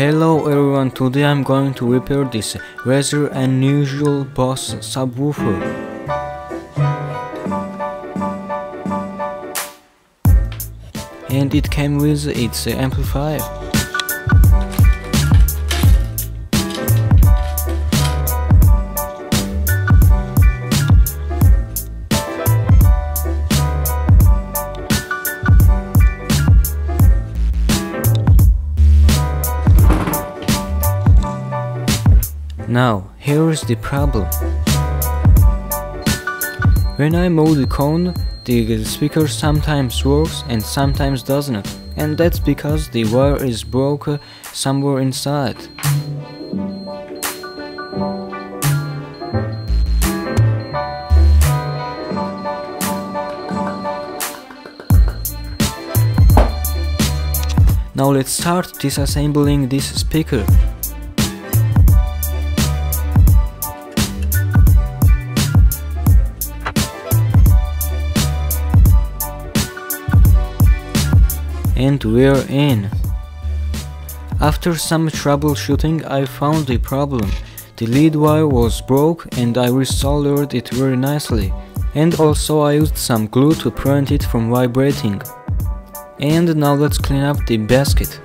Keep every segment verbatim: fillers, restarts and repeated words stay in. Hello everyone, today I'm going to repair this rather unusual BOSS subwoofer. And it came with its amplifier. Now, here is the problem. When I move the cone, the speaker sometimes works and sometimes doesn't, and that's because the wire is broken somewhere inside. Now let's start disassembling this speaker. And we're in. After some troubleshooting, I found the problem. The lead wire was broke and I resoldered it very nicely. And also I used some glue to prevent it from vibrating. And now let's clean up the basket.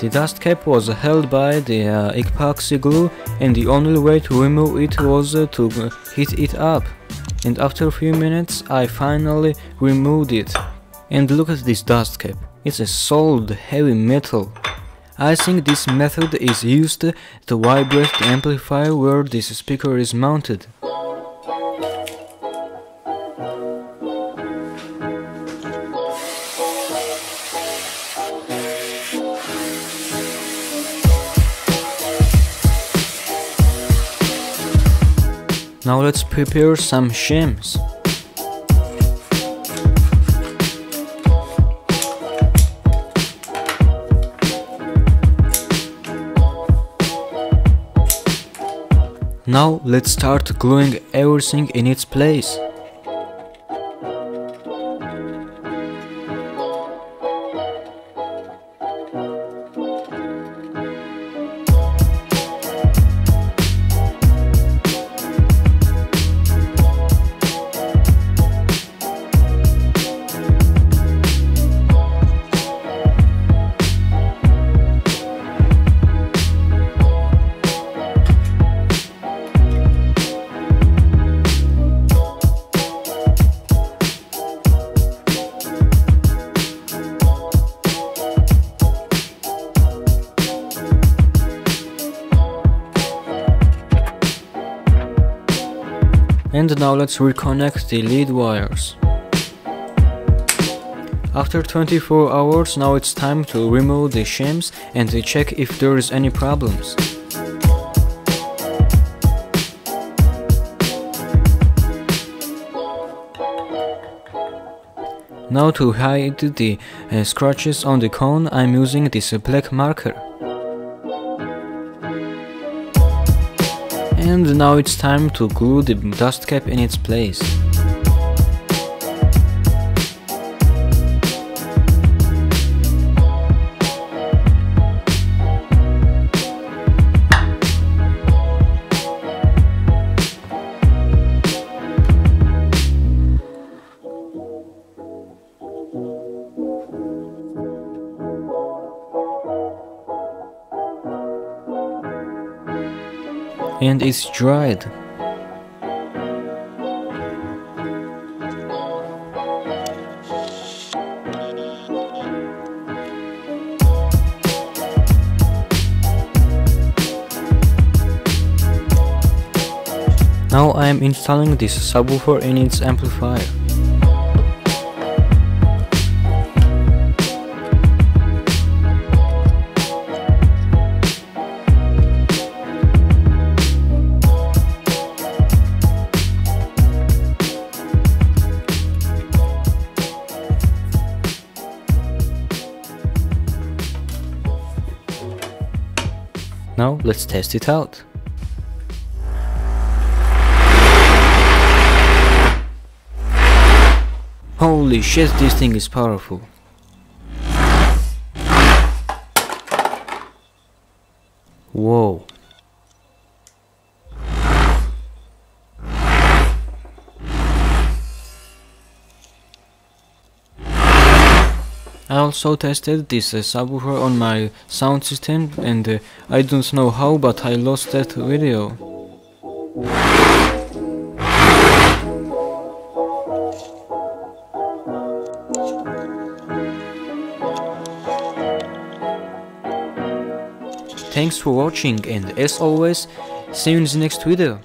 The dust cap was held by the uh, epoxy glue, and the only way to remove it was uh, to heat it up. And after a few minutes I finally removed it. And look at this dust cap, it's a solid heavy metal. I think this method is used to vibrate the amplifier where this speaker is mounted. Now let's prepare some shims. Now let's start gluing everything in its place. And now let's reconnect the lead wires. After twenty-four hours, now it's time to remove the shims and to check if there is any problems. Now to hide the uh, scratches on the cone, I'm using this black marker. And now it's time to glue the dust cap in its place. And it's dried. Now I am installing this subwoofer in its amplifier. Now let's test it out. Holy shit, this thing is powerful. Whoa. I also tested this uh, subwoofer on my sound system, and uh, I don't know how, but I lost that video. Thanks for watching, and as always, see you in the next video.